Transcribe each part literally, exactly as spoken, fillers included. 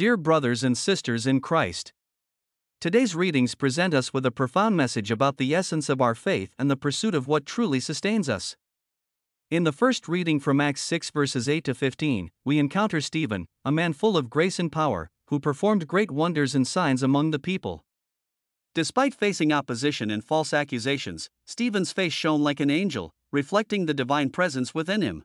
Dear brothers and sisters in Christ, today's readings present us with a profound message about the essence of our faith and the pursuit of what truly sustains us. In the first reading from Acts six verses eight to fifteen, we encounter Stephen, a man full of grace and power, who performed great wonders and signs among the people. Despite facing opposition and false accusations, Stephen's face shone like an angel, reflecting the divine presence within him.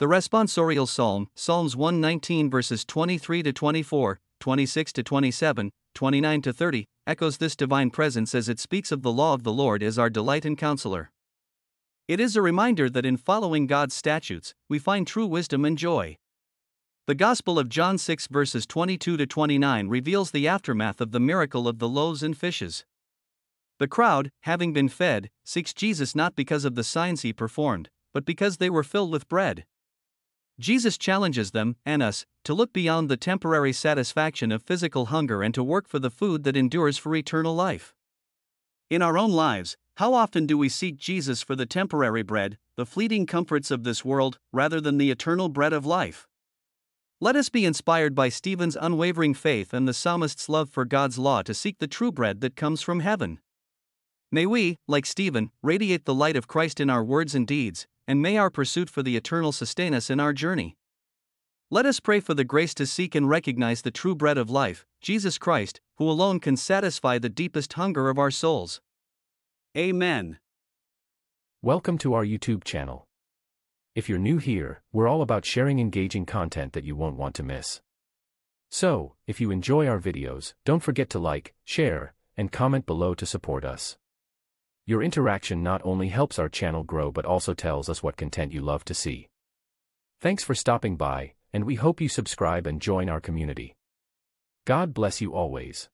The responsorial psalm, Psalms one nineteen verses twenty-three to twenty-four, twenty-six to twenty-seven, twenty-nine to thirty, echoes this divine presence as it speaks of the law of the Lord as our delight and counselor. It is a reminder that in following God's statutes, we find true wisdom and joy. The Gospel of John six verses twenty-two to twenty-nine reveals the aftermath of the miracle of the loaves and fishes. The crowd, having been fed, seeks Jesus not because of the signs he performed, but because they were filled with bread. Jesus challenges them, and us, to look beyond the temporary satisfaction of physical hunger and to work for the food that endures for eternal life. In our own lives, how often do we seek Jesus for the temporary bread, the fleeting comforts of this world, rather than the eternal bread of life? Let us be inspired by Stephen's unwavering faith and the psalmist's love for God's law to seek the true bread that comes from heaven. May we, like Stephen, radiate the light of Christ in our words and deeds, and may our pursuit for the eternal sustain us in our journey. Let us pray for the grace to seek and recognize the true bread of life, Jesus Christ, who alone can satisfy the deepest hunger of our souls. Amen. Welcome to our YouTube channel. If you're new here, we're all about sharing engaging content that you won't want to miss. So, if you enjoy our videos, don't forget to like, share, and comment below to support us. Your interaction not only helps our channel grow but also tells us what content you love to see. Thanks for stopping by, and we hope you subscribe and join our community. God bless you always.